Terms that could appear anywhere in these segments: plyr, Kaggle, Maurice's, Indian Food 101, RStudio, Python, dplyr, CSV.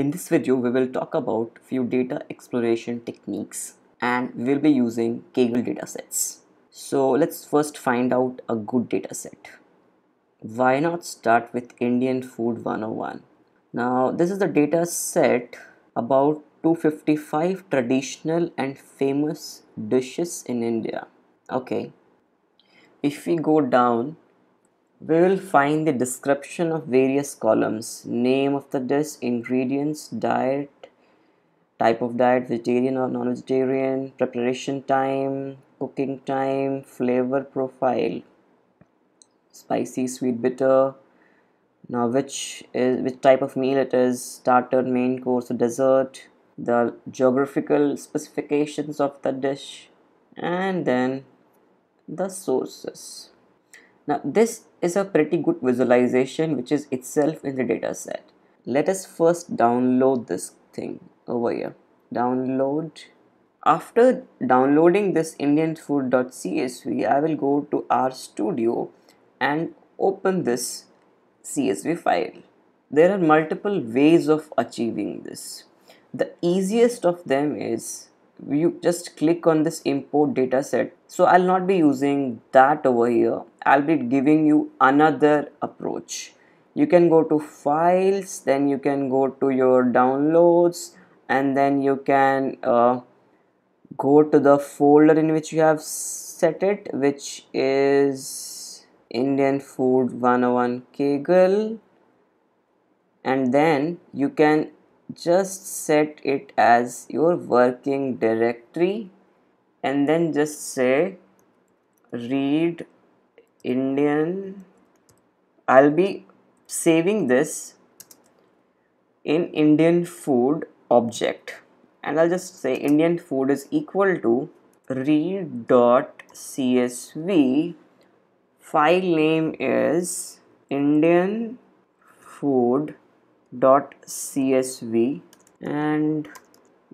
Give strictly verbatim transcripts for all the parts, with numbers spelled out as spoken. In this video, we will talk about few data exploration techniques and we'll be using Kaggle datasets. So let's first find out a good dataset. Why not start with Indian Food one oh one? Now this is the data set about two hundred fifty-five traditional and famous dishes in India. Okay, if we go down, we will find the description of various columns: name of the dish, ingredients, diet, type of diet, vegetarian or non-vegetarian, preparation time, cooking time, flavor profile, spicy, sweet, bitter. Now which is which type of meal it is, starter, main course, dessert, the geographical specifications of the dish, and then the sources. Now this is a pretty good visualization which is itself in the data set. Let us first download this thing over here. Download. After downloading this Indian food dot C S V, I will go to RStudio and open this C S V file. There are multiple ways of achieving this. The easiest of them is you just click on this import dataset. So I'll not be using that over here. I'll be giving you another approach. You can go to files, then you can go to your downloads, and then you can uh, go to the folder in which you have set it, which is Indian Food one oh one Kaggle, and then you can just set it as your working directory and then just say read Indian. I'll be saving this in Indian food object and I'll just say Indian food is equal to read dot C S V, file name is Indian food dot csv, and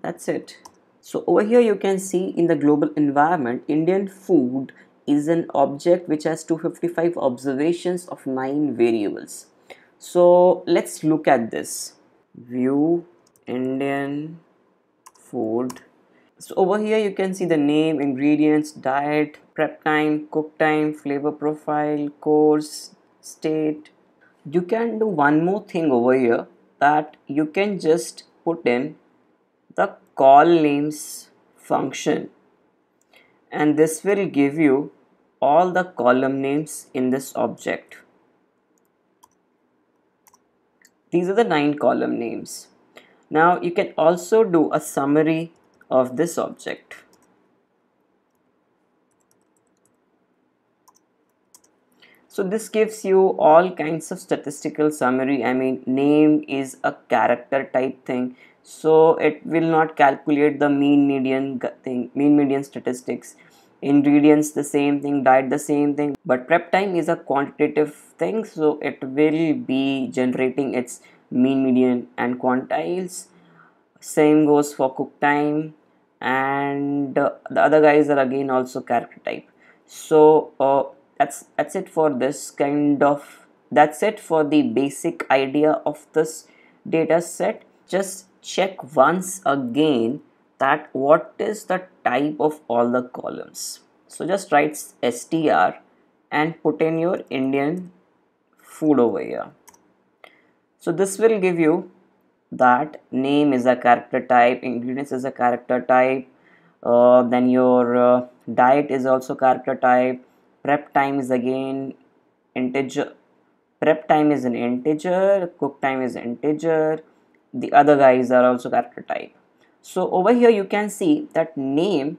that's it. So over here you can see in the global environment Indian food is an object which has two hundred fifty-five observations of nine variables. So let's look at this. View Indian food. So over here you can see the name, ingredients, diet, prep time, cook time, flavor profile, course, state. You can do one more thing over here, that you can just put in the call names function and this will give you all the column names in this object. These are the nine column names. Now you can also do a summary of this object. So this gives you all kinds of statistical summary. I mean, name is a character type thing, so it will not calculate the mean median thing, mean median statistics. Ingredients the same thing, diet the same thing, but prep time is a quantitative thing, so it will be generating its mean, median and quantiles. Same goes for cook time, and uh, the other guys are again also character type. So uh, That's, that's it for this kind of, that's it for the basic idea of this data set. Just check once again that what is the type of all the columns. So just write S T R and put in your Indian food over here. So this will give you that name is a character type, ingredients is a character type, uh, then your uh, diet is also character type. Prep time is again integer, prep time is an integer, cook time is integer, the other guys are also character type. So over here you can see that name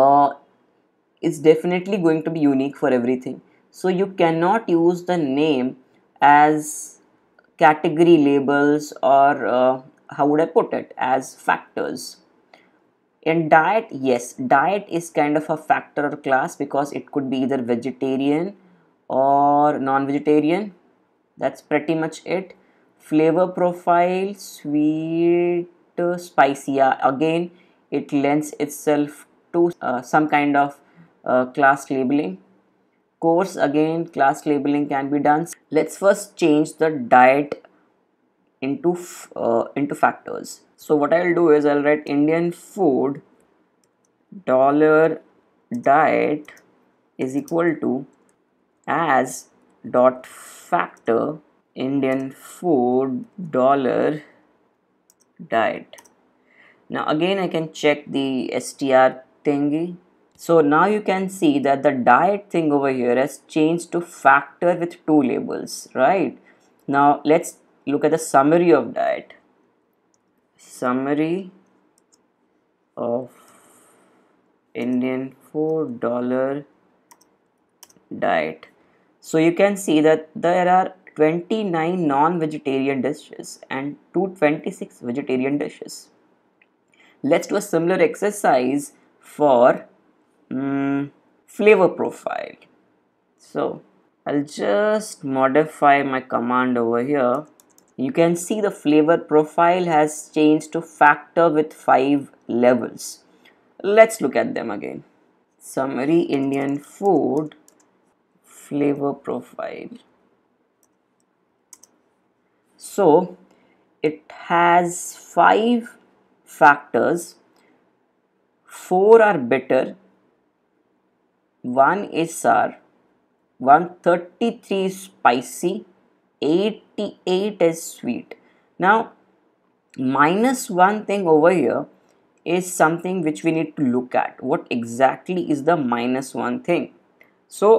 uh, is definitely going to be unique for everything. So you cannot use the name as category labels or uh, how would I put it, as factors. In diet, yes, diet is kind of a factor or class because it could be either vegetarian or non-vegetarian. That's pretty much it. Flavor profile, sweet, uh, spicy. Yeah, again, it lends itself to uh, some kind of uh, class labeling. Course, again, class labeling can be done. Let's first change the diet into uh, into factors. So what I'll do is I'll write Indian food dollar diet is equal to as dot factor Indian food dollar diet. Now again I can check the str thingy. So now you can see that the diet thing over here has changed to factor with two labels, right? Now let's look at the summary of diet. Summary of Indian food dollar diet. So you can see that there are twenty-nine non-vegetarian dishes and two hundred twenty-six vegetarian dishes. Let's do a similar exercise for Mm, flavor profile. So I'll just modify my command over here. You can see the flavor profile has changed to factor with five levels. Let's look at them again. Summary Indian food flavor profile. So it has five factors. Four are bitter, one is sour, one hundred thirty-three is spicy, eighty-eight is sweet. Now minus one thing over here is something which we need to look at. What exactly is the minus one thing? So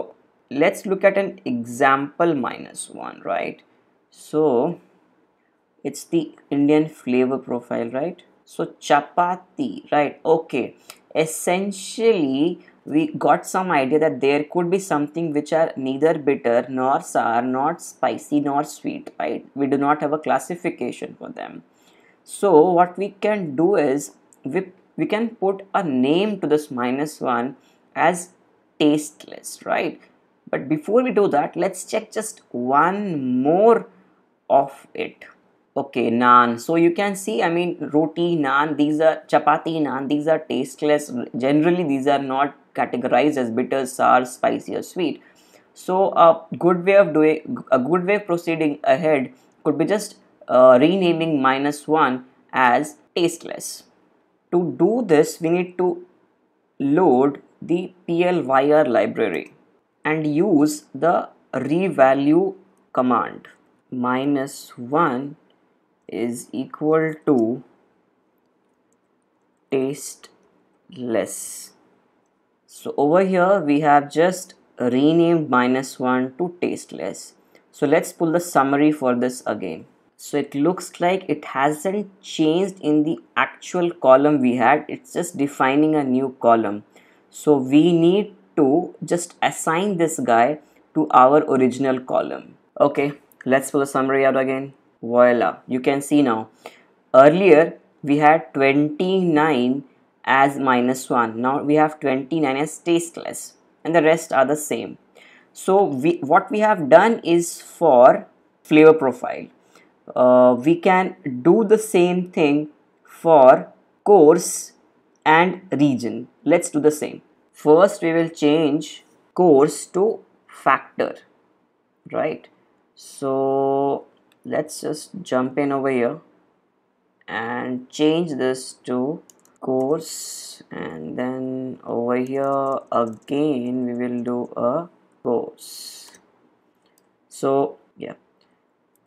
let's look at an example minus one, right? So it's the Indian flavor profile, right? So chapati, right? Okay, essentially we got some idea that there could be something which are neither bitter nor sour, not spicy nor sweet, right? We do not have a classification for them. So what we can do is we, we can put a name to this minus one as tasteless, right? But before we do that, let's check just one more of it. Okay, naan. So you can see, I mean, roti, naan, these are chapati, naan, these are tasteless. Generally, these are not categorized as bitter, sour, spicy, or sweet. So a good way of doing, a good way of proceeding ahead could be just uh, renaming minus one as tasteless. To do this, we need to load the plyr library and use the revalue command. Minus one is equal to tasteless. So over here we have just renamed minus one to tasteless. So let's pull the summary for this again. So it looks like it hasn't changed in the actual column we had, it's just defining a new column. So we need to just assign this guy to our original column. Okay, let's pull the summary out again. Voila, you can see now, earlier we had twenty-nine as minus one, now we have twenty-nine as tasteless and the rest are the same. So we, what we have done is for flavor profile, uh, we can do the same thing for course and region. Let's do the same. First we will change course to factor, right? So let's just jump in over here and change this to course, and then over here again we will do a course. So yeah,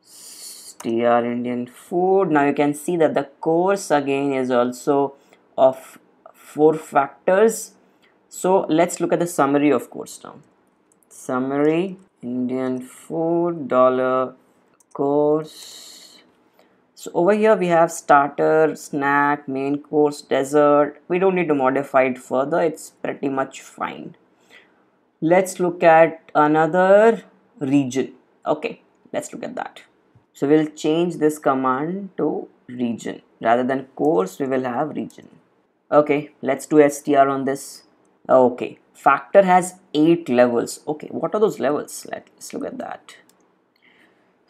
str Indian food. Now you can see that the course again is also of four factors. So let's look at the summary of course now. Summary Indian food dollar course. So over here we have starter, snack, main course, dessert. We don't need to modify it further, it's pretty much fine. Let's look at another region. Okay, let's look at that. So we'll change this command to region. Rather than course, we will have region. Okay, let's do str on this. Okay, factor has eight levels. Okay, what are those levels? Let's look at that.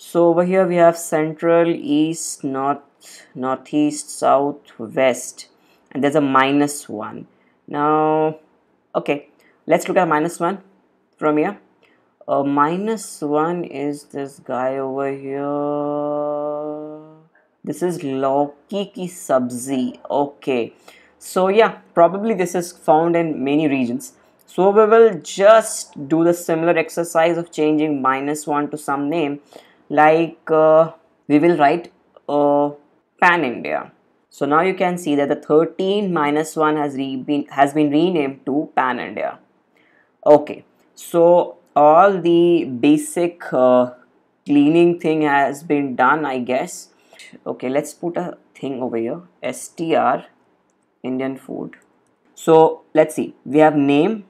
So over here we have central, east, north, northeast, south, west, and there's a minus one. Now, okay, let's look at minus one from here. Uh, minus one is this guy over here. This is लौकी की सब्जी. Okay, so yeah, probably this is found in many regions. So we will just do the similar exercise of changing minus one to some name, like uh, we will write uh, Pan India. So now you can see that the thirteen minus one has re been has been renamed to Pan India. Okay, so all the basic uh, cleaning thing has been done, I guess. Okay, let's put a thing over here, str Indian food. So let's see, we have name,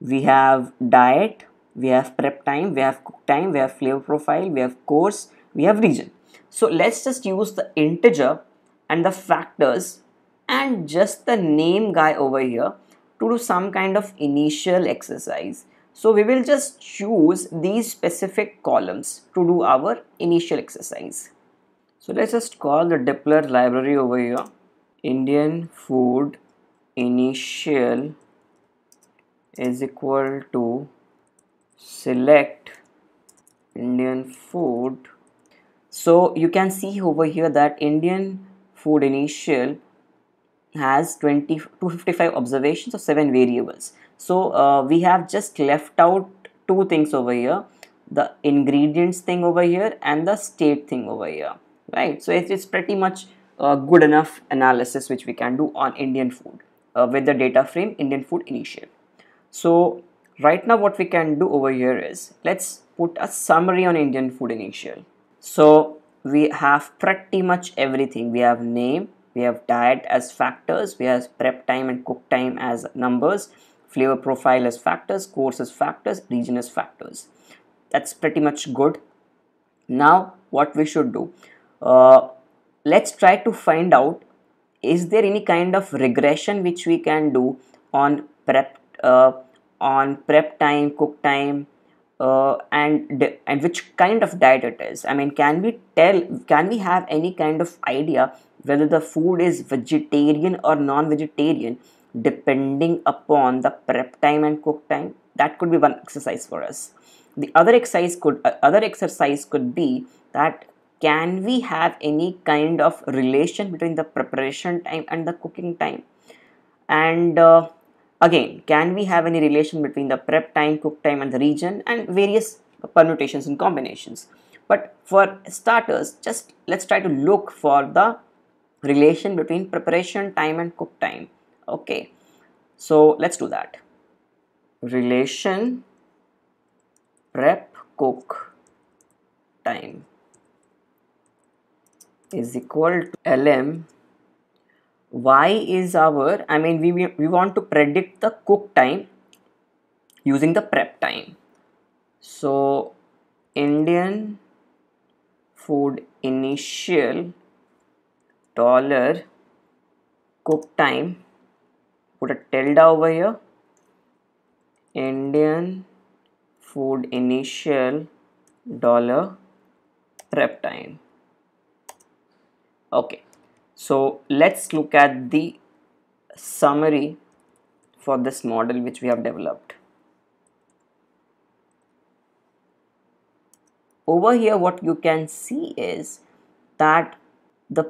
we have diet, we have prep time, we have cook time, we have flavor profile, we have course, we have region. So let's just use the integer and the factors and just the name guy over here to do some kind of initial exercise. So we will just choose these specific columns to do our initial exercise. So let's just call the dplyr library over here, Indian food initial is equal to select Indian food. So you can see over here that Indian food initial has two hundred fifty-five observations of seven variables. So uh, we have just left out two things over here, the ingredients thing over here and the state thing over here. Right, so it is pretty much uh, good enough analysis which we can do on Indian food uh, with the data frame Indian food initial. So right now what we can do over here is, let's put a summary on Indian food initial. So we have pretty much everything. We have name, we have diet as factors, we have prep time and cook time as numbers, flavor profile as factors, course as factors, region as factors. That's pretty much good. Now what we should do, Uh, let's try to find out, is there any kind of regression which we can do on prep uh, on prep time, cook time, uh, and and which kind of diet it is. I mean, can we tell, can we have any kind of idea whether the food is vegetarian or non-vegetarian depending upon the prep time and cook time? That could be one exercise for us. The other exercise could uh, other exercise could be that, can we have any kind of relation between the preparation time and the cooking time? And uh, again, can we have any relation between the prep time, cook time and the region and various permutations and combinations? But for starters, just let's try to look for the relation between preparation time and cook time. Okay, so let's do that. Relation prep cook time is equal to L M. Why is our, I mean we, we want to predict the cook time using the prep time. So Indian food initial dollar cook time, put a tilde over here, Indian food initial dollar prep time. Okay, so let's look at the summary for this model which we have developed. Over here what you can see is that the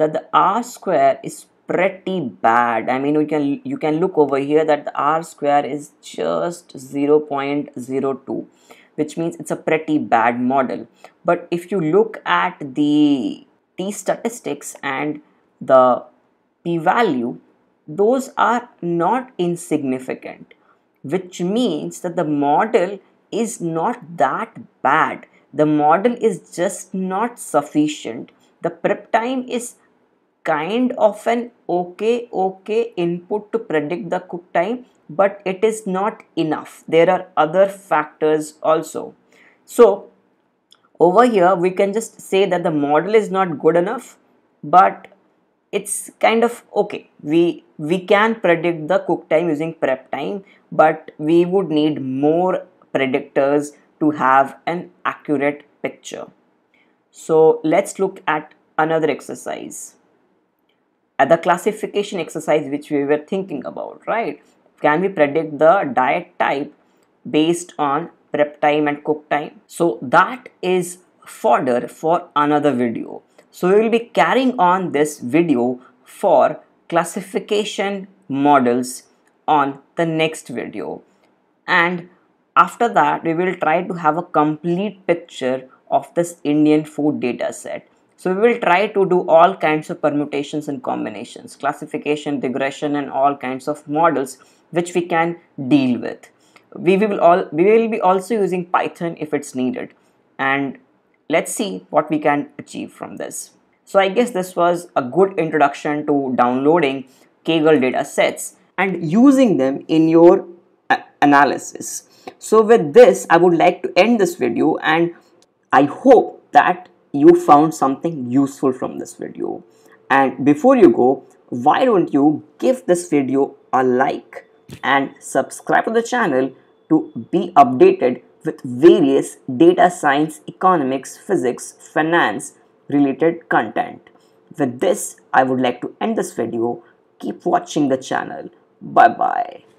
that the R square is pretty bad. I mean, you can you can look over here that the R square is just zero point zero two, which means it's a pretty bad model. But if you look at the T statistics and the p-value, those are not insignificant, which means that the model is not that bad. The model is just not sufficient. The prep time is kind of an okay okay input to predict the cook time, but it is not enough. There are other factors also. So over here we can just say that the model is not good enough, but it's kind of okay. We we can predict the cook time using prep time, but we would need more predictors to have an accurate picture. So let's look at another exercise, at the classification exercise which we were thinking about, right? Can we predict the diet type based on prep time and cook time? So that is fodder for another video. So we will be carrying on this video for classification models on the next video, and after that we will try to have a complete picture of this Indian food data set. So we will try to do all kinds of permutations and combinations, classification, regression, and all kinds of models which we can deal with. We will all we will be also using Python if it's needed, and let's see what we can achieve from this. So I guess this was a good introduction to downloading Kaggle data sets and using them in your analysis. So with this, I would like to end this video, and I hope that you found something useful from this video. And before you go, why don't you give this video a like and subscribe to the channel to be updated with various data science, economics, physics, finance related content. With this, I would like to end this video. Keep watching the channel. Bye bye.